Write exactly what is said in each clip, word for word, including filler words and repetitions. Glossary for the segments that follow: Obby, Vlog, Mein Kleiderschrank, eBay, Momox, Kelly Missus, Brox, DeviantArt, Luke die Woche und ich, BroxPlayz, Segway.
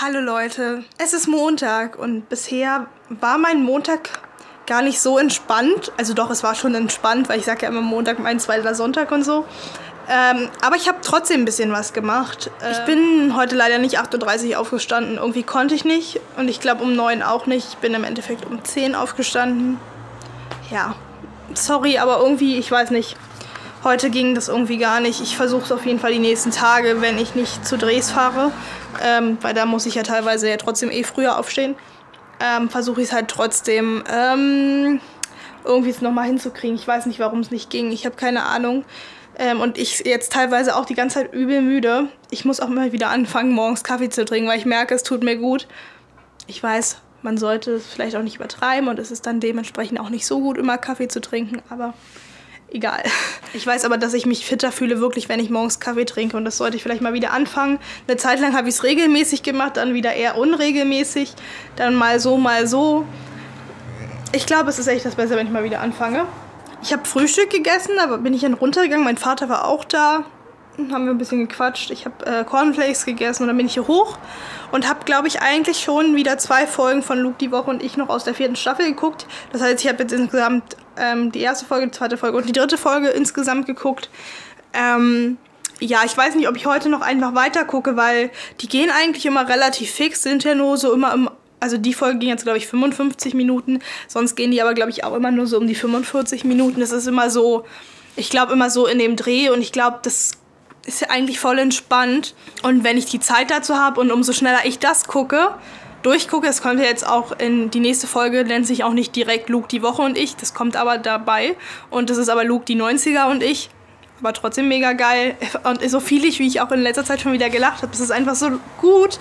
Hallo Leute, es ist Montag und bisher war mein Montag gar nicht so entspannt. Also doch, es war schon entspannt, weil ich sage ja immer Montag, mein zweiter Sonntag und so. Ähm, aber ich habe trotzdem ein bisschen was gemacht. Äh, ich bin heute leider nicht acht Uhr dreißig aufgestanden, irgendwie konnte ich nicht. Und ich glaube um neun auch nicht, ich bin im Endeffekt um zehn aufgestanden. Ja, sorry, aber irgendwie, ich weiß nicht. Heute ging das irgendwie gar nicht. Ich versuche es auf jeden Fall die nächsten Tage, wenn ich nicht zu Drehs fahre. Ähm, weil da muss ich ja teilweise ja trotzdem eh früher aufstehen. Ähm, versuche ich es halt trotzdem ähm, irgendwie es nochmal hinzukriegen. Ich weiß nicht, warum es nicht ging. Ich habe keine Ahnung. Ähm, und ich jetzt teilweise auch die ganze Zeit übel müde. Ich muss auch mal wieder anfangen, morgens Kaffee zu trinken, weil ich merke, es tut mir gut. Ich weiß, man sollte es vielleicht auch nicht übertreiben und es ist dann dementsprechend auch nicht so gut, immer Kaffee zu trinken, aber... Egal. Ich weiß aber, dass ich mich fitter fühle, wirklich, wenn ich morgens Kaffee trinke. Und das sollte ich vielleicht mal wieder anfangen. Eine Zeit lang habe ich es regelmäßig gemacht, dann wieder eher unregelmäßig. Dann mal so, mal so. Ich glaube, es ist echt das Beste, wenn ich mal wieder anfange. Ich habe Frühstück gegessen, da bin ich dann runtergegangen. Mein Vater war auch da. Haben wir ein bisschen gequatscht. Ich habe äh, Cornflakes gegessen und dann bin ich hier hoch. Und habe, glaube ich, eigentlich schon wieder zwei Folgen von Luke die Woche und ich noch aus der vierten Staffel geguckt. Das heißt, ich habe jetzt insgesamt ähm, die erste Folge, die zweite Folge und die dritte Folge insgesamt geguckt. Ähm, ja, ich weiß nicht, ob ich heute noch einfach weiter gucke, weil die gehen eigentlich immer relativ fix, sind ja nur so immer im... Also die Folge ging jetzt, glaube ich, fünfundfünfzig Minuten. Sonst gehen die aber, glaube ich, auch immer nur so um die fünfundvierzig Minuten. Das ist immer so, ich glaube, immer so in dem Dreh und ich glaube, das... ist ja eigentlich voll entspannt. Und wenn ich die Zeit dazu habe und umso schneller ich das gucke, durchgucke, es kommt ja jetzt auch in die nächste Folge, nennt sich auch nicht direkt Luke die Woche und ich, das kommt aber dabei. Und das ist aber Luke die neunziger und ich, aber trotzdem mega geil. Und so viel ich, wie ich auch in letzter Zeit schon wieder gelacht habe, das ist einfach so gut.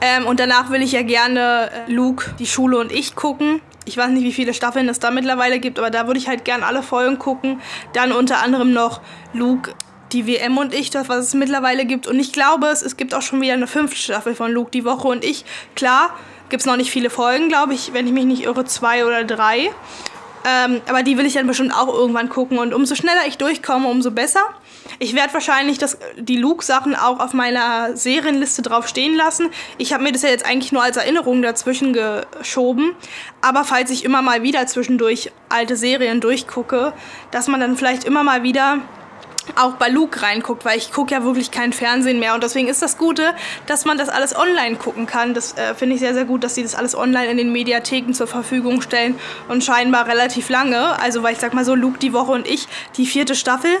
Ähm, und danach will ich ja gerne Luke, die Schule und ich gucken. Ich weiß nicht, wie viele Staffeln es da mittlerweile gibt, aber da würde ich halt gern alle Folgen gucken. Dann unter anderem noch Luke... die W M und ich, das, was es mittlerweile gibt. Und ich glaube, es, es gibt auch schon wieder eine fünfte Staffel von Luke die Woche und ich. Klar, gibt es noch nicht viele Folgen, glaube ich, wenn ich mich nicht irre, zwei oder drei. Ähm, aber die will ich dann bestimmt auch irgendwann gucken. Und umso schneller ich durchkomme, umso besser. Ich werde wahrscheinlich das, die Luke-Sachen auch auf meiner Serienliste drauf stehen lassen. Ich habe mir das ja jetzt eigentlich nur als Erinnerung dazwischen geschoben. Aber falls ich immer mal wieder zwischendurch alte Serien durchgucke, dass man dann vielleicht immer mal wieder... auch bei Luke reinguckt, weil ich gucke ja wirklich kein Fernsehen mehr und deswegen ist das Gute, dass man das alles online gucken kann. Das äh, finde ich sehr, sehr gut, dass sie das alles online in den Mediatheken zur Verfügung stellen und scheinbar relativ lange. Also, weil ich sag mal so, Luke die Woche und ich, die vierte Staffel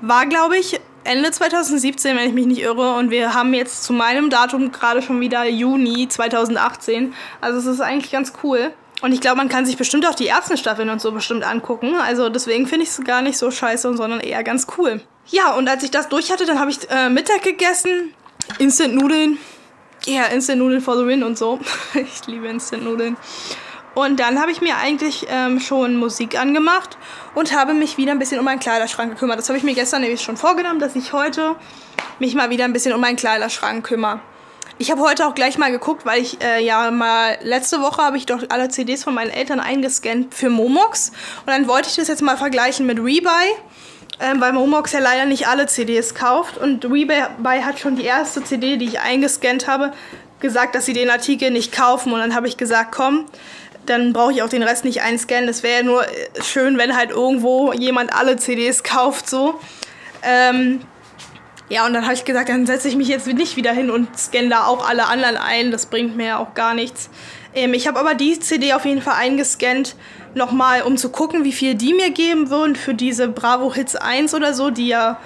war, glaube ich, Ende zweitausendsiebzehn, wenn ich mich nicht irre. Und wir haben jetzt zu meinem Datum gerade schon wieder Juni zweitausendachtzehn. Also es ist eigentlich ganz cool. Und ich glaube, man kann sich bestimmt auch die ersten Staffeln und so bestimmt angucken. Also deswegen finde ich es gar nicht so scheiße, sondern eher ganz cool. Ja, und als ich das durch hatte, dann habe ich äh, Mittag gegessen. Instant-Nudeln. Ja, yeah, Instant-Nudeln for the win und so. Ich liebe Instant-Nudeln. Und dann habe ich mir eigentlich ähm, schon Musik angemacht und habe mich wieder ein bisschen um meinen Kleiderschrank gekümmert. Das habe ich mir gestern nämlich schon vorgenommen, dass ich heute mich mal wieder ein bisschen um meinen Kleiderschrank kümmere. Ich habe heute auch gleich mal geguckt, weil ich äh, ja mal letzte Woche habe ich doch alle C Ds von meinen Eltern eingescannt für Momox. Und dann wollte ich das jetzt mal vergleichen mit Rebuy, ähm, weil Momox ja leider nicht alle C Ds kauft. Und Rebuy hat schon die erste C D, die ich eingescannt habe, gesagt, dass sie den Artikel nicht kaufen. Und dann habe ich gesagt, komm, dann brauche ich auch den Rest nicht einscannen. Es wäre ja nur schön, wenn halt irgendwo jemand alle C Ds kauft, so. Ähm... Ja, und dann habe ich gesagt, dann setze ich mich jetzt nicht wieder hin und scanne da auch alle anderen ein. Das bringt mir ja auch gar nichts. Ähm, ich habe aber die C D auf jeden Fall eingescannt, nochmal, um zu gucken, wie viel die mir geben würden für diese Bravo Hits eins oder so, die ja,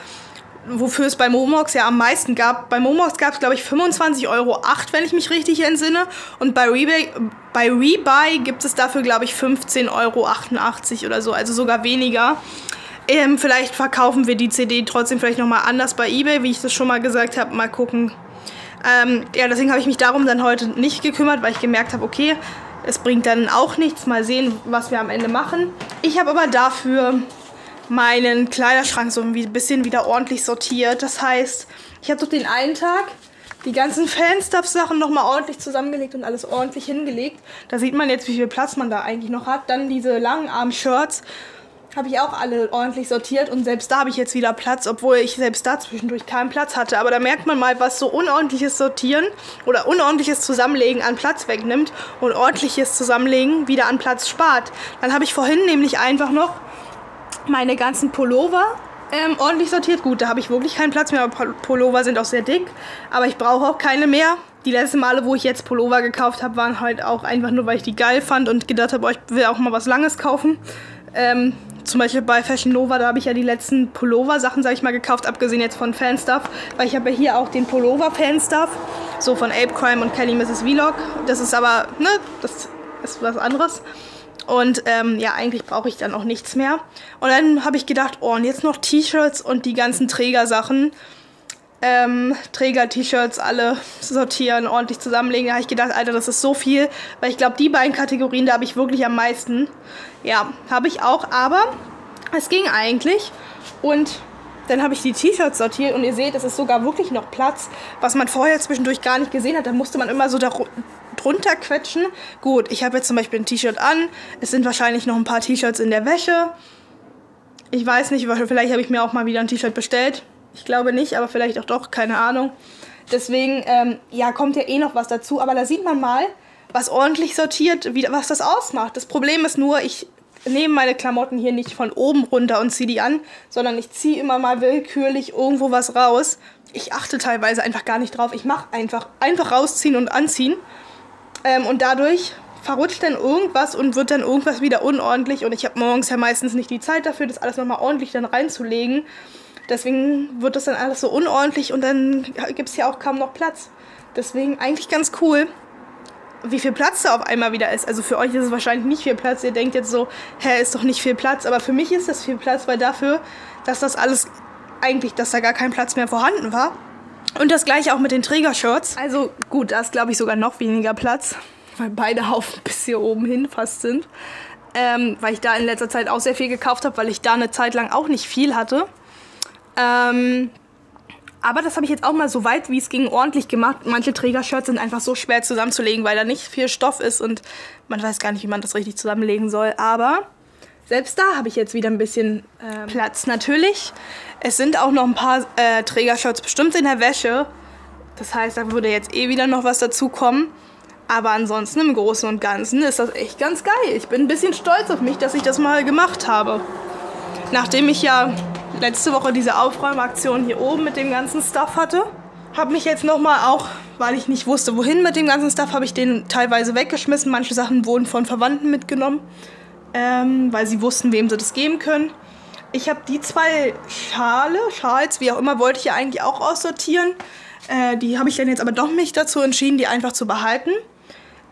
wofür es bei Momox ja am meisten gab. Bei Momox gab es, glaube ich, fünfundzwanzig Euro acht, wenn ich mich richtig entsinne. Und bei Rebuy, bei Rebuy gibt es dafür, glaube ich, fünfzehn Euro achtundachtzig oder so, also sogar weniger. Ähm, vielleicht verkaufen wir die C D trotzdem vielleicht nochmal anders bei eBay, wie ich das schon mal gesagt habe. Mal gucken. Ähm, ja, deswegen habe ich mich darum dann heute nicht gekümmert, weil ich gemerkt habe, okay, es bringt dann auch nichts. Mal sehen, was wir am Ende machen. Ich habe aber dafür meinen Kleiderschrank so ein bisschen wieder ordentlich sortiert. Das heißt, ich habe doch den einen Tag die ganzen Fanstuff-Sachen nochmal ordentlich zusammengelegt und alles ordentlich hingelegt. Da sieht man jetzt, wie viel Platz man da eigentlich noch hat. Dann diese langen Arm-Shirts. habe ich auch alle ordentlich sortiert und selbst da habe ich jetzt wieder Platz, obwohl ich selbst da zwischendurch keinen Platz hatte. Aber da merkt man mal, was so unordentliches Sortieren oder unordentliches Zusammenlegen an Platz wegnimmt und ordentliches Zusammenlegen wieder an Platz spart. Dann habe ich vorhin nämlich einfach noch meine ganzen Pullover ähm, ordentlich sortiert. Gut, da habe ich wirklich keinen Platz mehr, aber Pullover sind auch sehr dick, aber ich brauche auch keine mehr. Die letzten Male, wo ich jetzt Pullover gekauft habe, waren halt auch einfach nur, weil ich die geil fand und gedacht habe, ich will auch mal was Langes kaufen. Ähm, zum Beispiel bei Fashion Nova, da habe ich ja die letzten Pullover-Sachen, sag ich mal, gekauft, abgesehen jetzt von Fanstuff, weil ich habe ja hier auch den Pullover-Fanstuff, so von Ape Crime und Kelly Missus Vlog. Das ist aber, ne, das ist was anderes. Und ähm, ja, eigentlich brauche ich dann auch nichts mehr. Und dann habe ich gedacht, oh, und jetzt noch T-Shirts und die ganzen Trägersachen. Ähm, Träger-T-Shirts alle sortieren, ordentlich zusammenlegen. Da habe ich gedacht, Alter, das ist so viel, weil ich glaube, die beiden Kategorien, da habe ich wirklich am meisten. Ja, habe ich auch, aber es ging eigentlich. Und dann habe ich die T-Shirts sortiert und ihr seht, es ist sogar wirklich noch Platz, was man vorher zwischendurch gar nicht gesehen hat. Da musste man immer so da drunter quetschen. Gut, ich habe jetzt zum Beispiel ein T-Shirt an. Es sind wahrscheinlich noch ein paar T-Shirts in der Wäsche. Ich weiß nicht, vielleicht habe ich mir auch mal wieder ein T-Shirt bestellt. Ich glaube nicht, aber vielleicht auch doch, keine Ahnung. Deswegen, ähm, ja, kommt ja eh noch was dazu. Aber da sieht man mal, was ordentlich sortiert, wie, was das ausmacht. Das Problem ist nur, ich nehme meine Klamotten hier nicht von oben runter und ziehe die an, sondern ich ziehe immer mal willkürlich irgendwo was raus. Ich achte teilweise einfach gar nicht drauf. Ich mache einfach, einfach rausziehen und anziehen. Ähm, und dadurch verrutscht dann irgendwas und wird dann irgendwas wieder unordentlich. Und ich habe morgens ja meistens nicht die Zeit dafür, das alles nochmal ordentlich dann reinzulegen. Deswegen wird das dann alles so unordentlich und dann gibt es ja auch kaum noch Platz. Deswegen eigentlich ganz cool, wie viel Platz da auf einmal wieder ist. Also für euch ist es wahrscheinlich nicht viel Platz. Ihr denkt jetzt so, hä, ist doch nicht viel Platz. Aber für mich ist das viel Platz, weil dafür, dass das alles eigentlich, dass da gar kein Platz mehr vorhanden war. Und das gleiche auch mit den Trägershirts. Also gut, da ist glaube ich sogar noch weniger Platz, weil beide Haufen bis hier oben hin fast sind. Ähm, weil ich da in letzter Zeit auch sehr viel gekauft habe, weil ich da eine Zeit lang auch nicht viel hatte. Ähm, aber das habe ich jetzt auch mal so weit, wie es ging, ordentlich gemacht. Manche Trägershirts sind einfach so schwer zusammenzulegen, weil da nicht viel Stoff ist und man weiß gar nicht, wie man das richtig zusammenlegen soll. Aber selbst da habe ich jetzt wieder ein bisschen ähm, Platz natürlich. Es sind auch noch ein paar äh, Trägershirts bestimmt in der Wäsche. Das heißt, da würde jetzt eh wieder noch was dazukommen. Aber ansonsten im Großen und Ganzen ist das echt ganz geil. Ich bin ein bisschen stolz auf mich, dass ich das mal gemacht habe. Nachdem ich ja letzte Woche diese Aufräumaktion hier oben mit dem ganzen Stuff hatte, habe mich jetzt nochmal auch, weil ich nicht wusste, wohin mit dem ganzen Stuff, habe ich den teilweise weggeschmissen. Manche Sachen wurden von Verwandten mitgenommen, ähm, weil sie wussten, wem sie das geben können. Ich habe die zwei Schale, Schals, wie auch immer, wollte ich ja eigentlich auch aussortieren. Äh, die habe ich dann jetzt aber doch nicht dazu entschieden, die einfach zu behalten.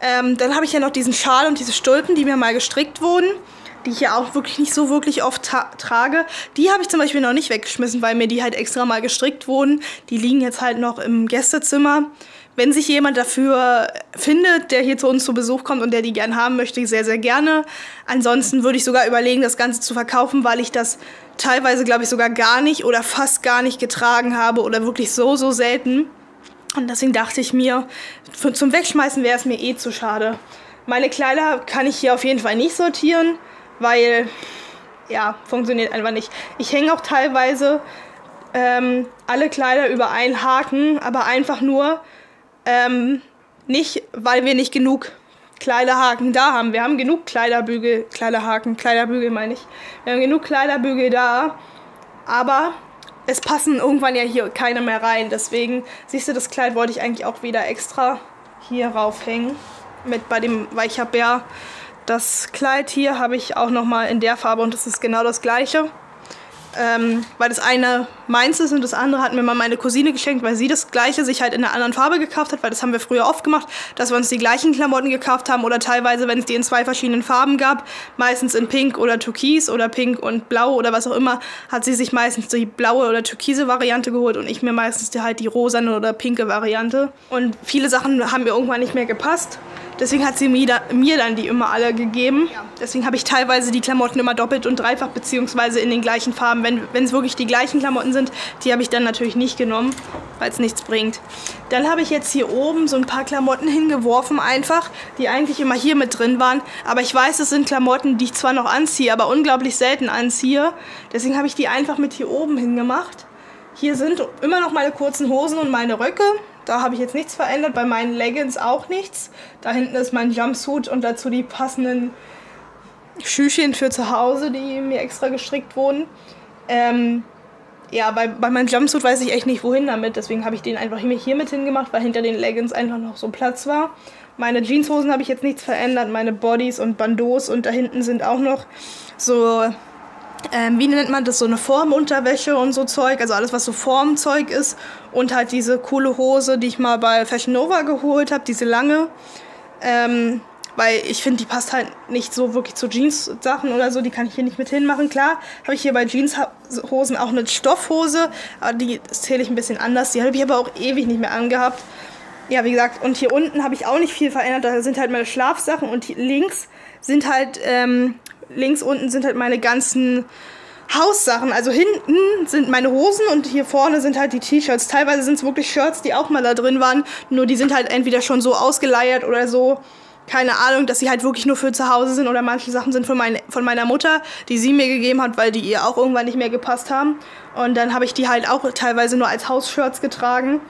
Ähm, dann habe ich ja noch diesen Schal und diese Stulpen, die mir mal gestrickt wurden, die ich ja auch wirklich nicht so wirklich oft tra trage. Die habe ich zum Beispiel noch nicht weggeschmissen, weil mir die halt extra mal gestrickt wurden. Die liegen jetzt halt noch im Gästezimmer. Wenn sich jemand dafür findet, der hier zu uns zu Besuch kommt und der die gern haben möchte, sehr, sehr gerne. Ansonsten würde ich sogar überlegen, das Ganze zu verkaufen, weil ich das teilweise, glaube ich, sogar gar nicht oder fast gar nicht getragen habe oder wirklich so, so selten. Und deswegen dachte ich mir, für, zum Wegschmeißen wäre es mir eh zu schade. Meine Kleider kann ich hier auf jeden Fall nicht sortieren, weil, ja, funktioniert einfach nicht. Ich hänge auch teilweise ähm, alle Kleider über einen Haken, aber einfach nur ähm, nicht, weil wir nicht genug Kleiderhaken da haben. Wir haben genug Kleiderbügel, Kleiderhaken, Kleiderbügel meine ich. Wir haben genug Kleiderbügel da, aber es passen irgendwann ja hier keine mehr rein. Deswegen, siehst du, das Kleid wollte ich eigentlich auch wieder extra hier raufhängen. Mit bei dem, weil ich habe ja das Kleid hier habe ich auch nochmal in der Farbe und das ist genau das gleiche. Ähm, weil das eine meins ist und das andere hat mir mal meine Cousine geschenkt, weil sie das gleiche sich halt in einer anderen Farbe gekauft hat, weil das haben wir früher oft gemacht, dass wir uns die gleichen Klamotten gekauft haben oder teilweise, wenn es die in zwei verschiedenen Farben gab, meistens in Pink oder Türkis oder Pink und Blau oder was auch immer, hat sie sich meistens die blaue oder türkise Variante geholt und ich mir meistens die, halt die rosane oder pinke Variante. Und viele Sachen haben mir irgendwann nicht mehr gepasst. Deswegen hat sie mir, da, mir dann die immer alle gegeben. Ja. Deswegen habe ich teilweise die Klamotten immer doppelt und dreifach, beziehungsweise in den gleichen Farben. Wenn es wirklich die gleichen Klamotten sind, die habe ich dann natürlich nicht genommen, weil es nichts bringt. Dann habe ich jetzt hier oben so ein paar Klamotten hingeworfen einfach, die eigentlich immer hier mit drin waren. Aber ich weiß, es sind Klamotten, die ich zwar noch anziehe, aber unglaublich selten anziehe. Deswegen habe ich die einfach mit hier oben hingemacht. Hier sind immer noch meine kurzen Hosen und meine Röcke. Da habe ich jetzt nichts verändert, bei meinen Leggings auch nichts. Da hinten ist mein Jumpsuit und dazu die passenden Schüchen für zu Hause, die mir extra gestrickt wurden. Ähm, ja, bei, bei meinem Jumpsuit weiß ich echt nicht, wohin damit. Deswegen habe ich den einfach hier mit hingemacht, weil hinter den Leggings einfach noch so Platz war. Meine Jeanshosen habe ich jetzt nichts verändert, meine Bodies und Bandeaus. Und da hinten sind auch noch so... Ähm, wie nennt man das, so eine Formunterwäsche und so Zeug, also alles, was so Formzeug ist, und halt diese coole Hose, die ich mal bei Fashion Nova geholt habe, diese lange, ähm, weil ich finde, die passt halt nicht so wirklich zu Jeans-Sachen oder so, die kann ich hier nicht mit hinmachen. Klar, habe ich hier bei Jeanshosen auch eine Stoffhose, aber die zähle ich ein bisschen anders, die habe ich aber auch ewig nicht mehr angehabt. Ja, wie gesagt, und hier unten habe ich auch nicht viel verändert, da sind halt meine Schlafsachen und hier links sind halt, ähm, links unten sind halt meine ganzen Haussachen. Also hinten sind meine Hosen und hier vorne sind halt die T-Shirts. Teilweise sind es wirklich Shirts, die auch mal da drin waren. Nur die sind halt entweder schon so ausgeleiert oder so. Keine Ahnung, dass sie halt wirklich nur für zu Hause sind. Oder manche Sachen sind von, mein, von meiner Mutter, die sie mir gegeben hat, weil die ihr auch irgendwann nicht mehr gepasst haben. Und dann habe ich die halt auch teilweise nur als Hausshirts getragen.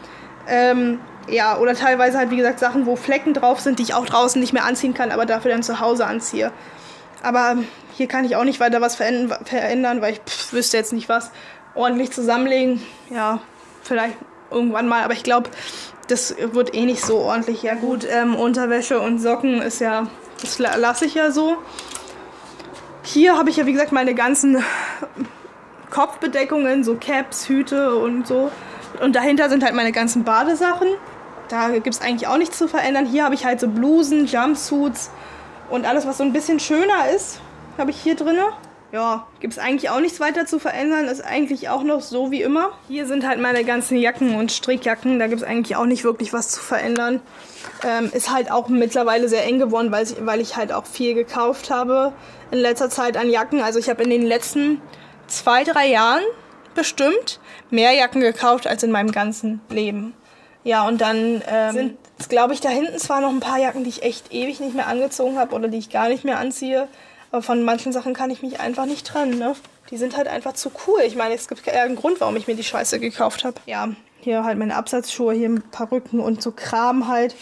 Ähm... Ja, oder teilweise halt, wie gesagt, Sachen, wo Flecken drauf sind, die ich auch draußen nicht mehr anziehen kann, aber dafür dann zu Hause anziehe. Aber hier kann ich auch nicht weiter was verändern, weil ich pff, wüsste jetzt nicht was. Ordentlich zusammenlegen, ja, vielleicht irgendwann mal, aber ich glaube, das wird eh nicht so ordentlich. Ja gut, ähm, Unterwäsche und Socken ist ja, das lasse ich ja so. Hier habe ich ja, wie gesagt, meine ganzen Kopfbedeckungen, so Caps, Hüte und so. Und dahinter sind halt meine ganzen Badesachen. Da gibt es eigentlich auch nichts zu verändern. Hier habe ich halt so Blusen, Jumpsuits und alles, was so ein bisschen schöner ist, habe ich hier drin. Ja, gibt es eigentlich auch nichts weiter zu verändern. Ist eigentlich auch noch so wie immer. Hier sind halt meine ganzen Jacken und Strickjacken. Da gibt es eigentlich auch nicht wirklich was zu verändern. Ähm, ist halt auch mittlerweile sehr eng geworden, weil ich, weil ich halt auch viel gekauft habe in letzter Zeit an Jacken. Also ich habe in den letzten zwei, drei Jahren bestimmt mehr Jacken gekauft als in meinem ganzen Leben. Ja, und dann ähm, sind, glaube ich, da hinten zwar noch ein paar Jacken, die ich echt ewig nicht mehr angezogen habe oder die ich gar nicht mehr anziehe, aber von manchen Sachen kann ich mich einfach nicht trennen, ne? Die sind halt einfach zu cool. Ich meine, es gibt keinen Grund, warum ich mir die Scheiße gekauft habe. Ja, hier halt meine Absatzschuhe, hier ein paar Rücken und so Kram halt.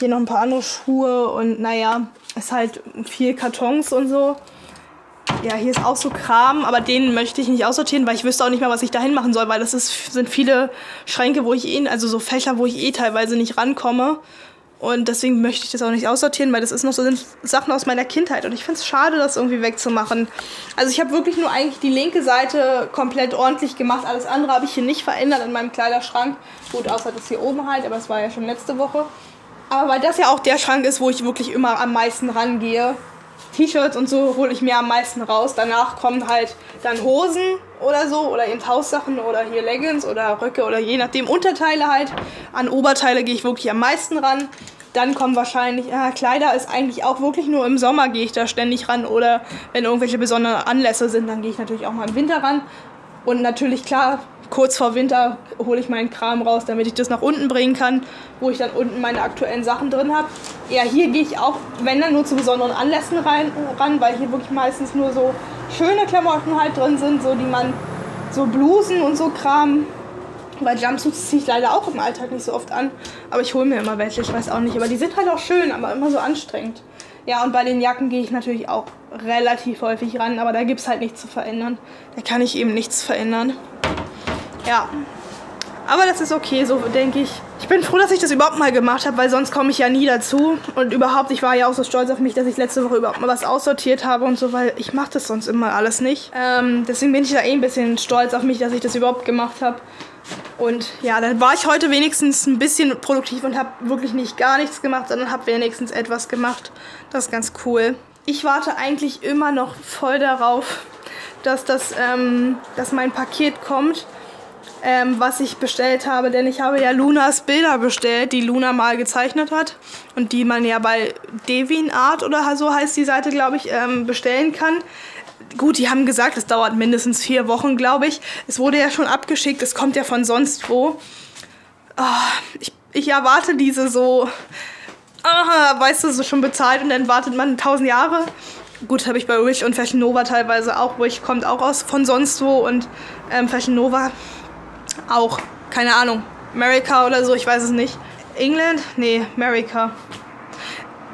Hier noch ein paar andere Schuhe und naja, ist halt viel Kartons und so. Ja, hier ist auch so Kram, aber den möchte ich nicht aussortieren, weil ich wüsste auch nicht mehr, was ich dahin machen soll, weil das ist, sind viele Schränke, wo ich eh, also so Fächer, wo ich eh teilweise nicht rankomme. Und deswegen möchte ich das auch nicht aussortieren, weil das ist noch so Sachen aus meiner Kindheit. Und ich finde es schade, das irgendwie wegzumachen. Also ich habe wirklich nur eigentlich die linke Seite komplett ordentlich gemacht. Alles andere habe ich hier nicht verändert in meinem Kleiderschrank. Gut, außer das hier oben halt, aber das war ja schon letzte Woche. Aber weil das ja auch der Schrank ist, wo ich wirklich immer am meisten rangehe. T-Shirts und so hole ich mir am meisten raus. Danach kommen halt dann Hosen oder so oder eben Haussachen oder hier Leggings oder Röcke oder je nachdem Unterteile halt. An Oberteile gehe ich wirklich am meisten ran. Dann kommen wahrscheinlich, ja, Kleider ist eigentlich auch wirklich nur im Sommer gehe ich da ständig ran oder wenn irgendwelche besonderen Anlässe sind, dann gehe ich natürlich auch mal im Winter ran. Und natürlich, klar, kurz vor Winter hole ich meinen Kram raus, damit ich das nach unten bringen kann, wo ich dann unten meine aktuellen Sachen drin habe. Ja, hier gehe ich auch, wenn dann, nur zu besonderen Anlässen rein, ran, weil hier wirklich meistens nur so schöne Klamotten halt drin sind, so die man, so Blusen und so Kram. Weil Jumpsuits ziehe ich leider auch im Alltag nicht so oft an, aber ich hole mir immer welche, ich weiß auch nicht. Aber die sind halt auch schön, aber immer so anstrengend. Ja, und bei den Jacken gehe ich natürlich auch relativ häufig ran, aber da gibt es halt nichts zu verändern. Da kann ich eben nichts verändern. Ja, aber das ist okay, so denke ich. Ich bin froh, dass ich das überhaupt mal gemacht habe, weil sonst komme ich ja nie dazu. Und überhaupt, ich war ja auch so stolz auf mich, dass ich letzte Woche überhaupt mal was aussortiert habe und so, weil ich mache das sonst immer alles nicht. Ähm, deswegen bin ich da eh ein bisschen stolz auf mich, dass ich das überhaupt gemacht habe. Und ja, dann war ich heute wenigstens ein bisschen produktiv und habe wirklich nicht gar nichts gemacht, sondern habe wenigstens etwas gemacht. Das ist ganz cool. Ich warte eigentlich immer noch voll darauf, dass, das, ähm, dass mein Paket kommt. ähm, was ich bestellt habe. Denn ich habe ja Lunas Bilder bestellt, die Luna mal gezeichnet hat. Und die man ja bei DeviantArt oder so heißt die Seite, glaube ich, ähm, bestellen kann. Gut, die haben gesagt, es dauert mindestens vier Wochen, glaube ich. Es wurde ja schon abgeschickt, es kommt ja von sonst wo. Oh, ich, ich erwarte diese so, ah, weißt du, so schon bezahlt und dann wartet man tausend Jahre. Gut, habe ich bei Wish und Fashion Nova teilweise auch. Wish kommt auch aus von sonst wo und ähm, Fashion Nova auch. Keine Ahnung, America oder so, ich weiß es nicht. England? Nee, America.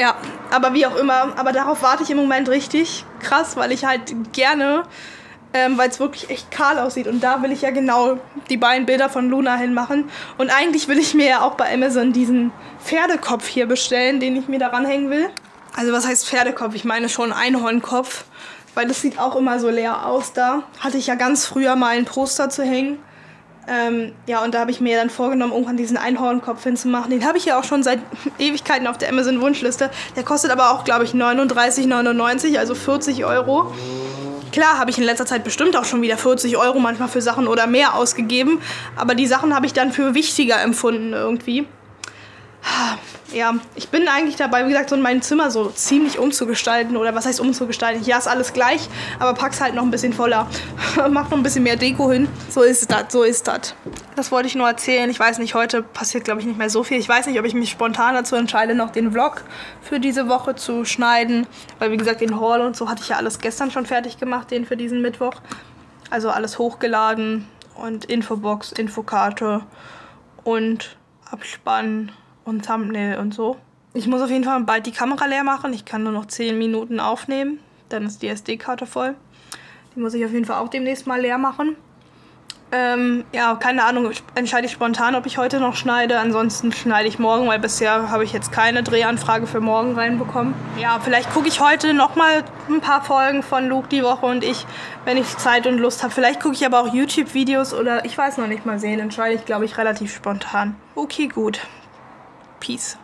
Ja, aber wie auch immer. Aber darauf warte ich im Moment richtig krass, weil ich halt gerne, ähm, weil es wirklich echt kahl aussieht. Und da will ich ja genau die beiden Bilder von Luna hinmachen. Und eigentlich will ich mir ja auch bei Amazon diesen Pferdekopf hier bestellen, den ich mir daran hängen will. Also was heißt Pferdekopf? Ich meine schon Einhornkopf, weil das sieht auch immer so leer aus da. Hatte ich ja ganz früher mal ein Poster zu hängen. Ähm, ja, und da habe ich mir dann vorgenommen, irgendwann diesen Einhornkopf hinzumachen. Den habe ich ja auch schon seit Ewigkeiten auf der Amazon-Wunschliste. Der kostet aber auch, glaube ich, neununddreißig neunundneunzig, also vierzig Euro. Klar, habe ich in letzter Zeit bestimmt auch schon wieder vierzig Euro manchmal für Sachen oder mehr ausgegeben. Aber die Sachen habe ich dann für wichtiger empfunden irgendwie. Ja, ich bin eigentlich dabei, wie gesagt, so in meinem Zimmer so ziemlich umzugestalten. Oder was heißt umzugestalten? Ich lasse alles gleich, aber pack's halt noch ein bisschen voller. Mach noch ein bisschen mehr Deko hin. So ist das, so ist das. Das wollte ich nur erzählen. Ich weiß nicht, heute passiert, glaube ich, nicht mehr so viel. Ich weiß nicht, ob ich mich spontan dazu entscheide, noch den Vlog für diese Woche zu schneiden. Weil, wie gesagt, den Haul und so hatte ich ja alles gestern schon fertig gemacht, den für diesen Mittwoch. Also alles hochgeladen und Infobox, Infokarte und Abspann. Und Thumbnail und so. Ich muss auf jeden Fall bald die Kamera leer machen. Ich kann nur noch zehn Minuten aufnehmen. Dann ist die S D-Karte voll. Die muss ich auf jeden Fall auch demnächst mal leer machen. Ähm, ja, keine Ahnung. Entscheide ich spontan, ob ich heute noch schneide. Ansonsten schneide ich morgen, weil bisher habe ich jetzt keine Drehanfrage für morgen reinbekommen. Ja, vielleicht gucke ich heute nochmal ein paar Folgen von Luke die Woche und ich, wenn ich Zeit und Lust habe. Vielleicht gucke ich aber auch YouTube-Videos oder ich weiß noch nicht mal sehen. Entscheide ich, glaube ich, relativ spontan. Okay, gut. Peace.